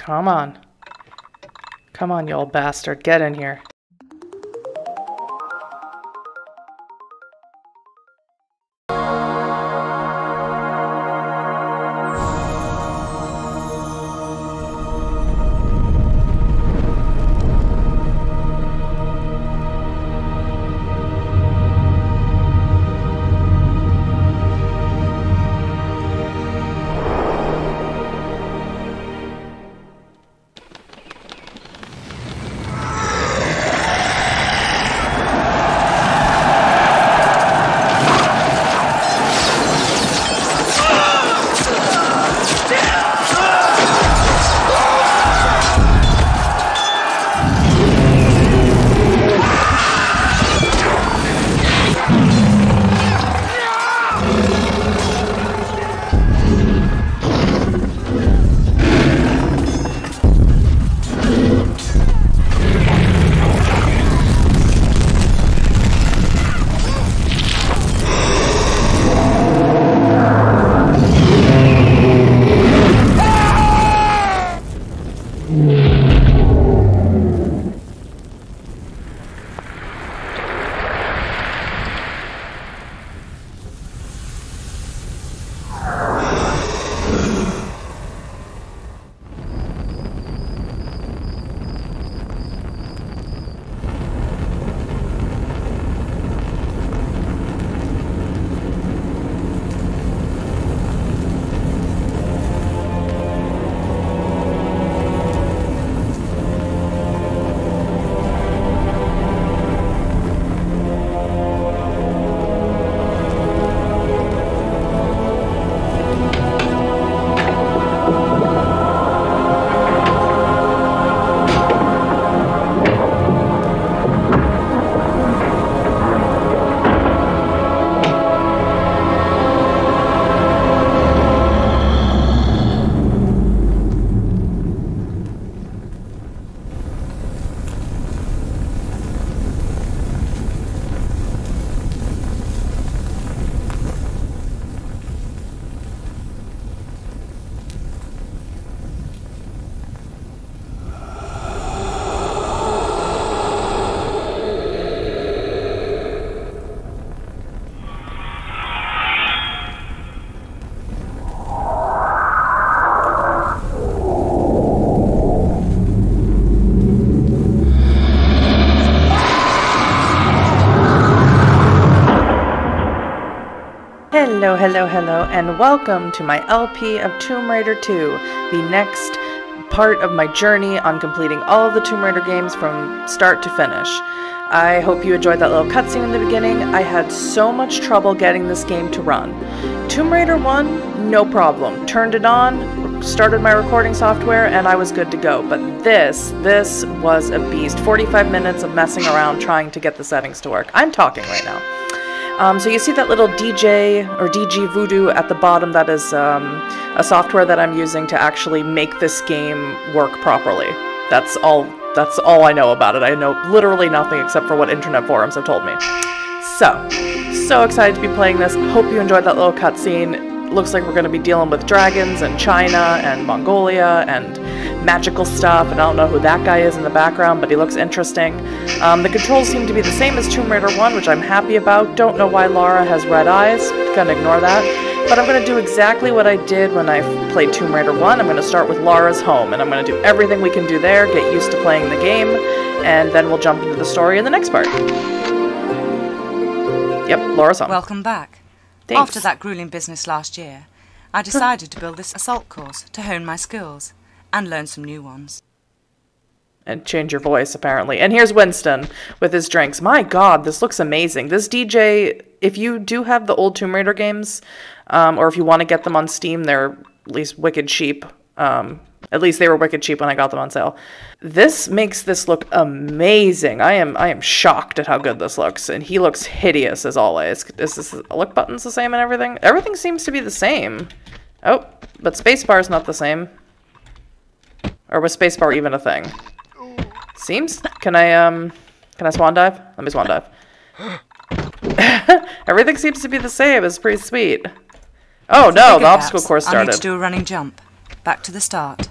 Come on. Come on, you old bastard. Get in here. Hello, hello, hello, and welcome to my LP of Tomb Raider 2, the next part of my journey on completing all of the Tomb Raider games from start to finish. I hope you enjoyed that little cutscene in the beginning. I had so much trouble getting this game to run. Tomb Raider 1, no problem. Turned it on, started my recording software, and I was good to go. But this was a beast. 45 minutes of messing around trying to get the settings to work. I'm talking right now. So you see that little DJ or dgVoodoo at the bottom. That is a software that I'm using to actually make this game work properly. That's all I know about it. I know literally nothing except for what internet forums have told me. So excited to be playing this. Hope you enjoyed that little cutscene. Looks like we're going to be dealing with dragons and China and Mongolia and magical stuff, and I don't know who that guy is in the background, but he looks interesting. The controls seem to be the same as Tomb Raider 1, which I'm happy about. Don't know why Lara has red eyes. Gonna ignore that. But I'm gonna do exactly what I did when I played Tomb Raider 1. I'm gonna start with Lara's home, and I'm gonna do everything we can do there, get used to playing the game, and then we'll jump into the story in the next part. Yep, Lara's home. Welcome back. Thanks. After that grueling business last year, I decided to build this assault course to hone my skills. And learn some new ones. And change your voice, apparently. And here's Winston with his drinks. My God, this looks amazing. This DJ, if you do have the old Tomb Raider games, or if you want to get them on Steam, they're at least wicked cheap. At least they were wicked cheap when I got them on sale. This makes this look amazing. I am shocked at how good this looks. And he looks hideous, as always. Is this look buttons the same and everything? Everything seems to be the same. Oh, but spacebar is not the same. Or was spacebar even a thing? Seems. Can I swan dive? Let me swan dive. Everything seems to be the same. It's pretty sweet. Oh no, the obstacle course started. I need to do a running jump. Back to the start.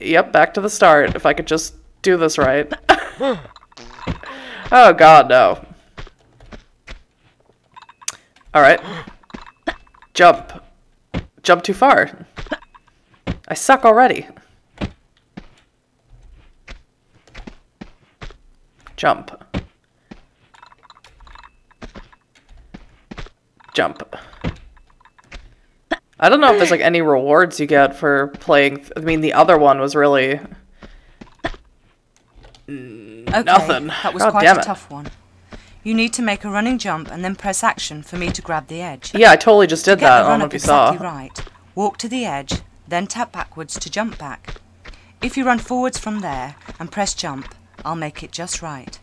Yep, back to the start. If I could just do this right. Oh god, no. Alright. Jump. Jump too far. I suck already. Jump. Jump. I don't know if there's like any rewards you get for playing. I mean, the other one was really nothing. That was quite a tough one. You need to make a running jump and then press action for me to grab the edge. Yeah, I totally just did that. I don't know if you saw. Exactly right. Walk to the edge, then tap backwards to jump back. If you run forwards from there and press jump, I'll make it just right.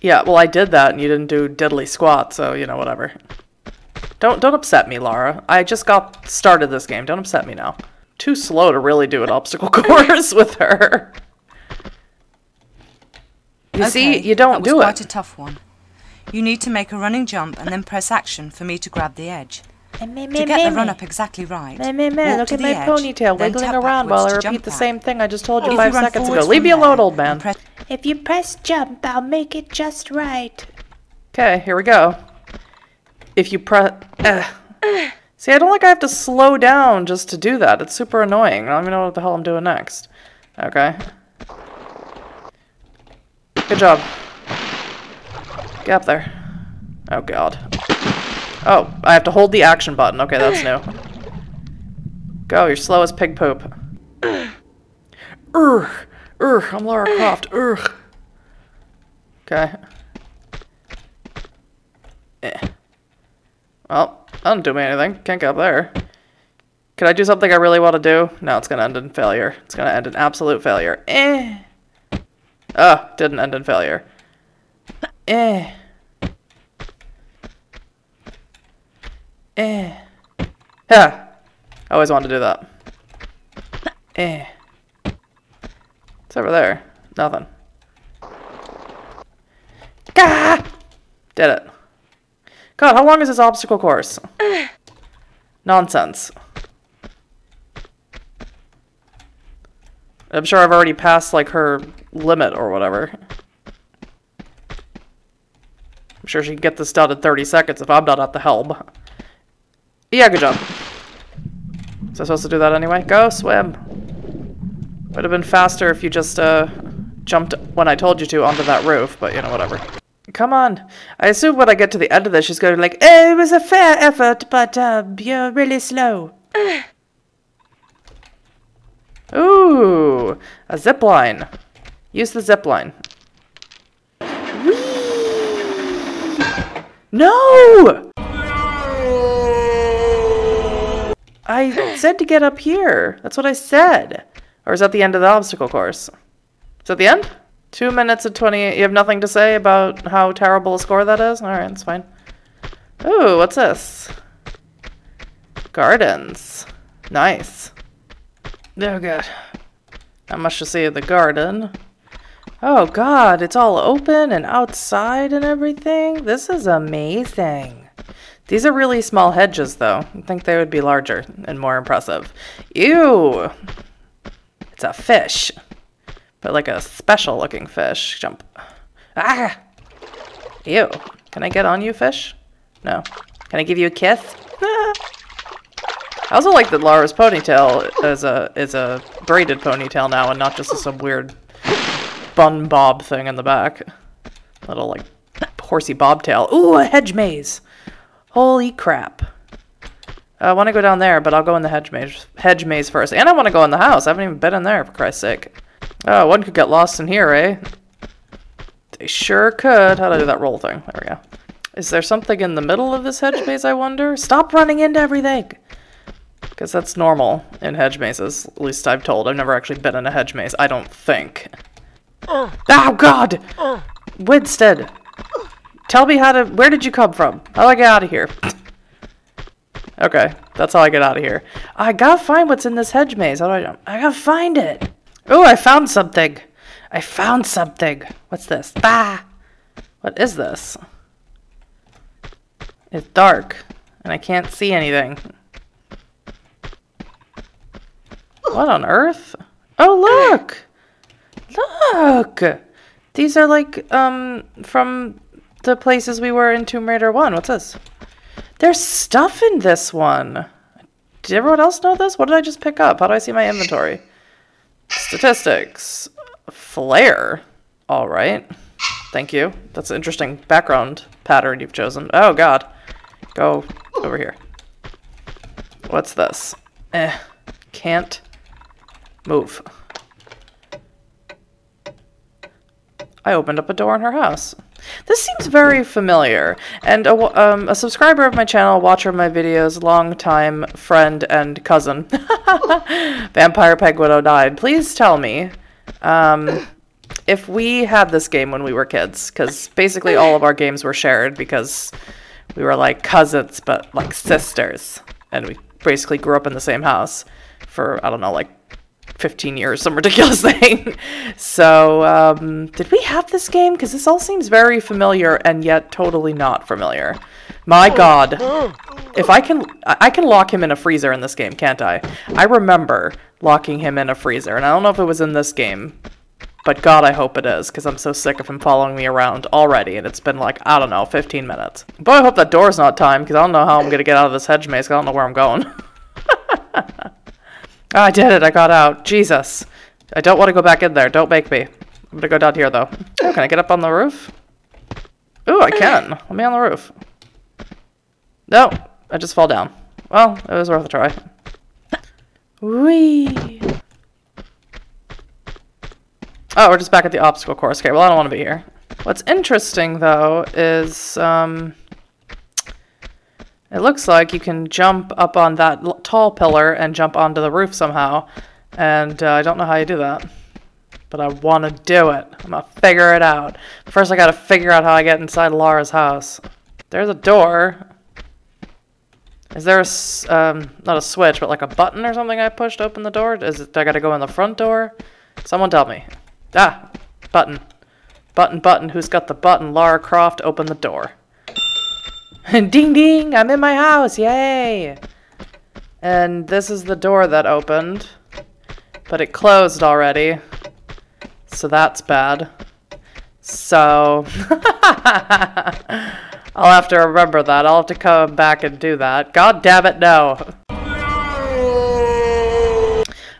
Yeah, well, I did that and you didn't do diddly squat, so you know, whatever. Don't upset me, Lara. I just got started this game. Don't upset me now. Too slow to really do an obstacle course with her. You see, you don't do it. That was quite a tough one. You need to make a running jump and then press action for me to grab the edge. To get the run-up exactly right, look at my ponytail wiggling around while I repeat the same thing I just told you 5 seconds ago. Leave me alone, old man. If you press jump, I'll make it just right. Okay, here we go. If you press... See, I don't like I have to slow down just to do that. It's super annoying. I don't even know what the hell I'm doing next. Okay. Good job. Get up there. Oh, God. Oh, I have to hold the action button. Okay, that's new. Go, you're slow as pig poop. I'm Lara Croft. Okay. Well, that didn't do me anything. Can't get up there. Can I do something I really want to do? No, it's going to end in failure. It's going to end in absolute failure. Oh, didn't end in failure. I always wanted to do that. It's over there. Nothing. Gah! Did it. God, how long is this obstacle course? Nonsense. I'm sure I've already passed, like, her limit or whatever. I'm sure she can get this done in 30 seconds if I'm not at the helm. Yeah, good job. Was I supposed to do that anyway? Go swim. Would have been faster if you just jumped when I told you to onto that roof, but you know, whatever. Come on. I assume when I get to the end of this, she's going to be like, it was a fair effort, but you're really slow. Ooh, a zip line. Use the zip line. Whee! No! I said to get up here. That's what I said. Or is that the end of the obstacle course? Is that the end? 2 minutes and 28. You have nothing to say about how terrible a score that is? All right, that's fine. Ooh, what's this? Gardens. Nice. Oh, God. Not much to see of the garden. Oh, God, it's all open and outside and everything. This is amazing. These are really small hedges, though. I think they would be larger and more impressive. Ew! It's a fish. But like a special-looking fish. Jump. Ah! Ew. Can I get on you, fish? No. Can I give you a kiss? Ah. I also like that Lara's ponytail is a braided ponytail now and not just some weird bun bob thing in the back. Little, like, horsey bobtail. Ooh, a hedge maze! Holy crap. I want to go down there, but I'll go in the hedge maze first. And I want to go in the house. I haven't even been in there, for Christ's sake. Oh, one could get lost in here, eh? They sure could. How'd I do that roll thing? There we go. Is there something in the middle of this hedge maze, I wonder? Stop running into everything! Because that's normal in hedge mazes. At least I've told. I've never actually been in a hedge maze, I don't think. Oh, God! Winston! Tell me how to... Where did you come from? How do I get out of here? Okay, that's how I get out of here. I gotta find what's in this hedge maze. How do I jump? I gotta find it! Oh, I found something! I found something! What's this? Bah! What is this? It's dark, and I can't see anything. What on earth? Oh, look! Look! These are like, from the places we were in Tomb Raider 1. What's this? There's stuff in this one. Did everyone else know this? What did I just pick up? How do I see my inventory? Statistics. Flare. All right. Thank you. That's an interesting background pattern you've chosen. Oh, God. Go over here. What's this? Eh. Can't move. I opened up a door in her house. This seems very familiar. And a subscriber of my channel, watcher of my videos, longtime friend and cousin, Vampire Peg Widow died. Please tell me if we had this game when we were kids, because basically all of our games were shared because we were like cousins, but like sisters. And we basically grew up in the same house for, I don't know, like 15 years, some ridiculous thing. So, did we have this game? Because this all seems very familiar and yet totally not familiar. My God. If I can lock him in a freezer in this game, can't I? I remember locking him in a freezer, and I don't know if it was in this game, but God, I hope it is, because I'm so sick of him following me around already, and it's been like, I don't know, 15 minutes. Boy, I hope that door's not timed, because I don't know how I'm going to get out of this hedge maze, because I don't know where I'm going. Oh, I did it. I got out. Jesus. I don't want to go back in there. Don't make me. I'm going to go down here, though. Oh, can I get up on the roof? Ooh, I can. Let me on the roof. No, I just fall down. Well, it was worth a try. Whee! Oh, we're just back at the obstacle course. Okay, well, I don't want to be here. What's interesting, though, is, it looks like you can jump up on that tall pillar and jump onto the roof somehow. And I don't know how you do that. But I want to do it. I'm going to figure it out. First, I got to figure out how I get inside Lara's house. There's a door. Is there a, not a switch, but like a button or something I pushed to open the door? Is it, do I got to go in the front door? Someone tell me. Ah, button. Button, button. Who's got the button? Lara Croft, open the door. Ding ding! I'm in my house! Yay! And this is the door that opened, but it closed already, so that's bad. So I'll have to remember that. I'll have to come back and do that. God damn it, no!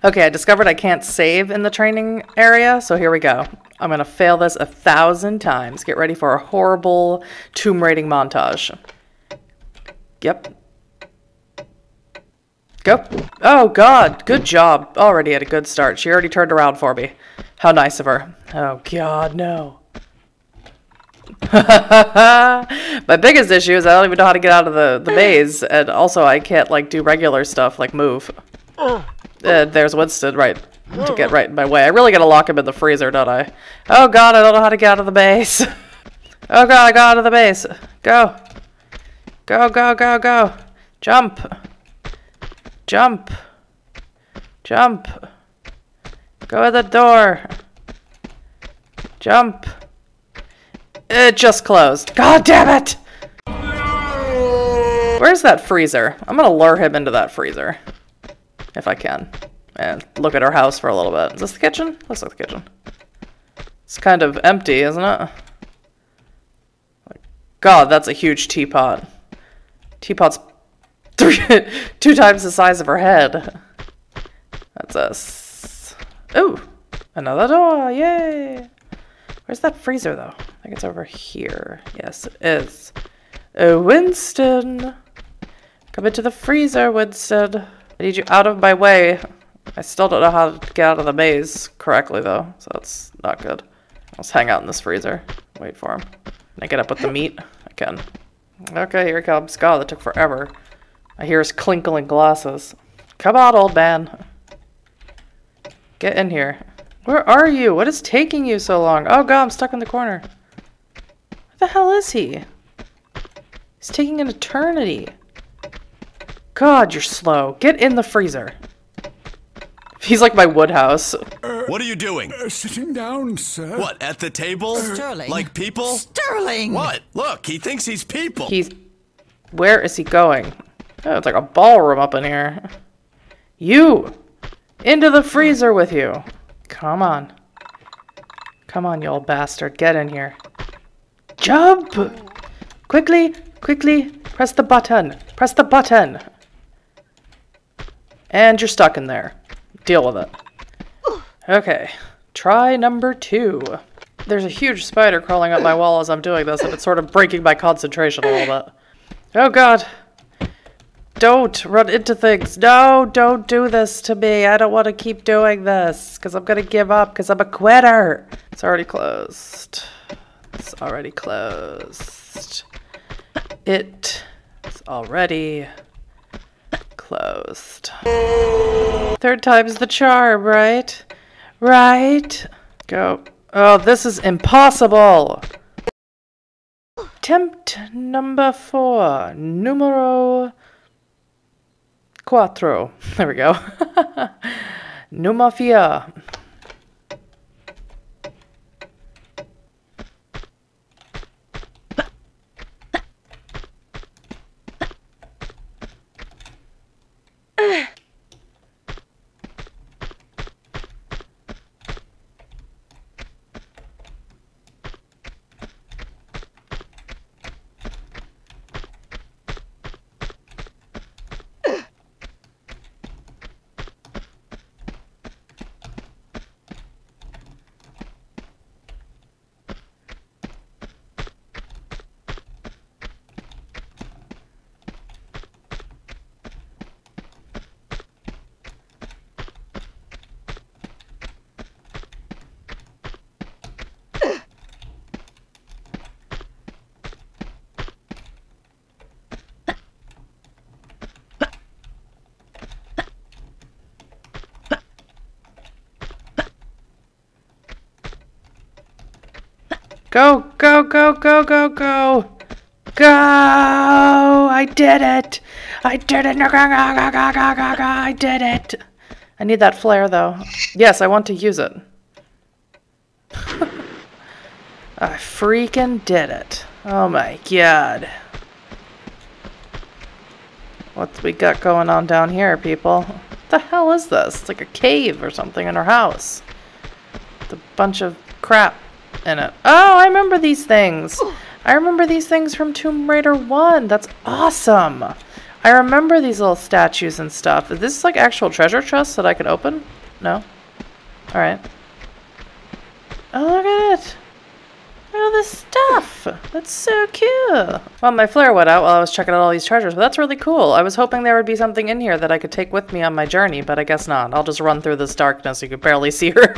Okay, I discovered I can't save in the training area, so here we go. I'm gonna fail this 1,000 times. Get ready for a horrible tomb raiding montage. Yep. Go. Oh, God. Good job. Already had a good start. She already turned around for me. How nice of her. Oh, God, no. My biggest issue is I don't even know how to get out of the maze. And also, I can't, like, do regular stuff, like move. There's Winston, right, to get right in my way. I really gotta lock him in the freezer, don't I? Oh, God, I don't know how to get out of the maze. Oh, God, I got out of the maze. Go. Go, go, go, go. Jump. Jump. Jump. Go to the door. Jump. It just closed. God damn it! Where's that freezer? I'm gonna lure him into that freezer. If I can. And look at our house for a little bit. Is this the kitchen? Looks like the kitchen. It's kind of empty, isn't it? God, that's a huge teapot. Teapot's 2 times the size of her head. That's us. Ooh, another door, yay! Where's that freezer though? I think it's over here. Yes, it is. Oh, Winston! Come into the freezer, Winston. I need you out of my way. I still don't know how to get out of the maze correctly though, so that's not good. Let's hang out in this freezer. Wait for him. Can I get up with the meat? I can. Okay, here he comes. God, that took forever. I hear his clinkling glasses. Come on, old man. Get in here. Where are you? What is taking you so long? Oh, God, I'm stuck in the corner. Where the hell is he? He's taking an eternity. God, you're slow. Get in the freezer. He's like my Woodhouse. What are you doing? Sitting down, sir. What, at the table? Sterling. Like people? Sterling! What? Look, he thinks he's people. He's... Where is he going? Oh, it's like a ballroom up in here. You! Into the freezer with you. Come on. Come on, you old bastard. Get in here. Jump! Quickly, quickly. Press the button. Press the button. And you're stuck in there. Deal with it. Okay. Try number two. There's a huge spider crawling up my wall as I'm doing this, and it's sort of breaking my concentration a little bit. Oh, God. Don't run into things. No, don't do this to me. I don't want to keep doing this because I'm going to give up because I'm a quitter. It's already closed. It's already closed. It's already closed. Third time's the charm, right? Right? Go. Oh, this is impossible. Attempt number four. Numero... Quattro. There we go. No mafia. Go, go, go, go, go, go. Go! I did it! I did it! No, go, go, go, go, go, go, go. I did it! I need that flare, though. Yes, I want to use it. I freaking did it. Oh, my God. What's we got going on down here, people? What the hell is this? It's like a cave or something in our house. It's a bunch of crap. Oh, I remember these things. I remember these things from Tomb Raider 1. That's awesome. I remember these little statues and stuff. Is this like actual treasure chests that I can open? No? Alright. Oh, look at it. Look at all this stuff. That's so cool. Well, my flare went out while I was checking out all these treasures, but that's really cool. I was hoping there would be something in here that I could take with me on my journey, but I guess not. I'll just run through this darkness. You can barely see her.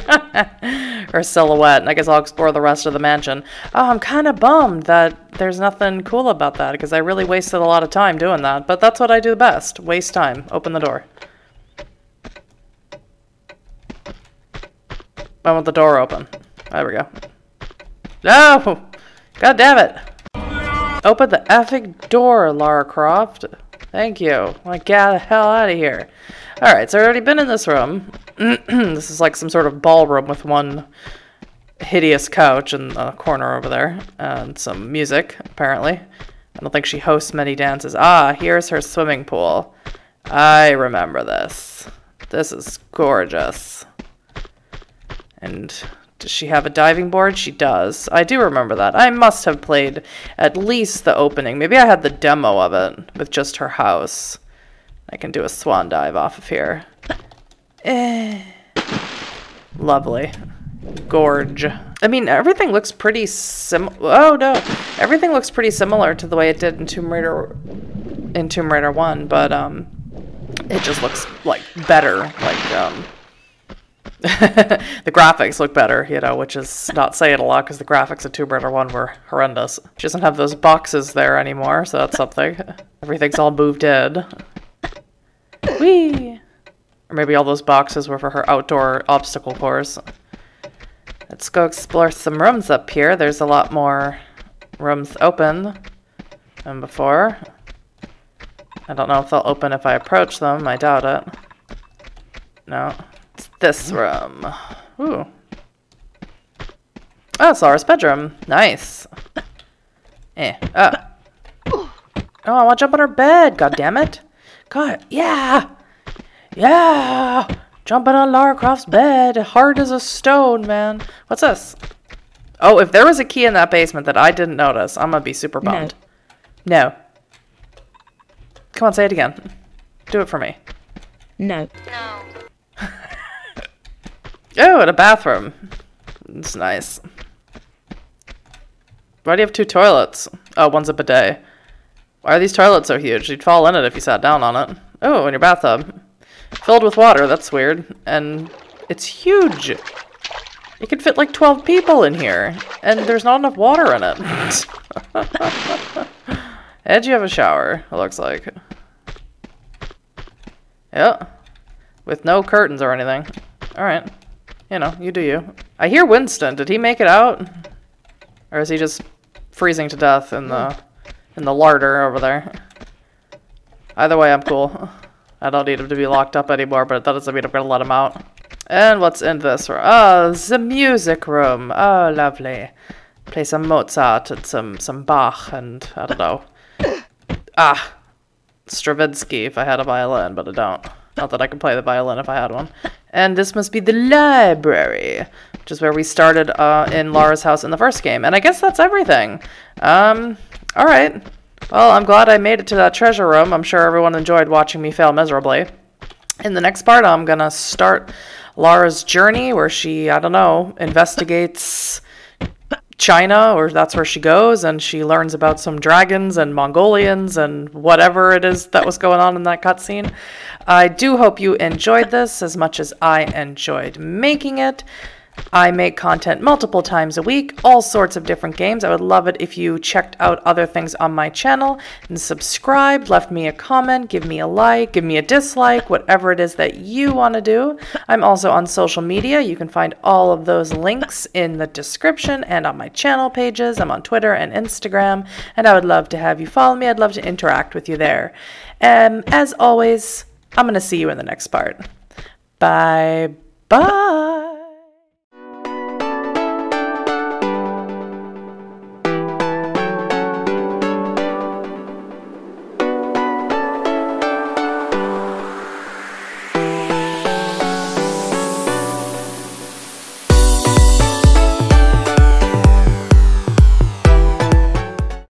Or silhouette, and I guess I'll explore the rest of the mansion. Oh, I'm kind of bummed that there's nothing cool about that, because I really wasted a lot of time doing that, but that's what I do best. Waste time. Open the door. I want the door open. There we go. No! God damn it! Open the effing door, Lara Croft. Thank you. Like, get the hell out of here. Alright, so I've already been in this room. This is like some sort of ballroom with one hideous couch in the corner over there. And some music, apparently. I don't think she hosts many dances. Ah, here's her swimming pool. I remember this. This is gorgeous. And... does she have a diving board? She does. I do remember that. I must have played at least the opening. Maybe I had the demo of it with just her house. I can do a swan dive off of here. Lovely. Gorge. I mean, everything looks pretty oh, no. Everything looks pretty similar to the way it did in Tomb Raider 1, but it just looks, like, better. Like, the graphics look better, you know, which is not saying a lot because the graphics of Tomb Raider 1 were horrendous. She doesn't have those boxes there anymore, so that's something. Everything's all moved in. Whee! Or maybe all those boxes were for her outdoor obstacle course. Let's go explore some rooms up here. There's a lot more rooms open than before. I don't know if they'll open if I approach them. I doubt it. No. This room. Ooh. Oh, it's Lara's bedroom. Nice. Oh, I want to jump on her bed. God damn it. God. Yeah. Yeah. Jumping on Lara Croft's bed, hard as a stone, man. What's this? Oh, if there was a key in that basement that I didn't notice, I'm gonna be super bummed. No. Come on, say it again. Do it for me. No. No. Oh, and a bathroom. It's nice. Why do you have two toilets? Oh, one's a bidet. Why are these toilets so huge? You'd fall in it if you sat down on it. Oh, and your bathtub. Filled with water, that's weird. And it's huge. It could fit like 12 people in here. And there's not enough water in it. And you have a shower, it looks like. Yeah. With no curtains or anything. Alright. You know, you do you. I hear Winston. Did he make it out? Or is he just freezing to death in the larder over there? Either way, I'm cool. I don't need him to be locked up anymore, but that doesn't mean I'm gonna let him out. And what's in this room? Oh, the music room. Oh, lovely. Play some Mozart and some Bach and, I don't know. Ah, Stravinsky if I had a violin, but I don't. Not that I could play the violin if I had one. And this must be the library, which is where we started in Lara's house in the first game. And I guess that's everything. All right. Well, I'm glad I made it to that treasure room. I'm sure everyone enjoyed watching me fail miserably. In the next part, I'm going to start Lara's journey where she, I don't know, investigates China, or that's where she goes, and she learns about some dragons and Mongolians and whatever it is that was going on in that cutscene. I do hope you enjoyed this as much as I enjoyed making it. I make content multiple times a week, all sorts of different games. I would love it if you checked out other things on my channel and subscribed, left me a comment, give me a like, give me a dislike, whatever it is that you want to do. I'm also on social media. You can find all of those links in the description and on my channel pages. I'm on Twitter and Instagram, and I would love to have you follow me. I'd love to interact with you there. And as always, I'm going to see you in the next part. Bye-bye.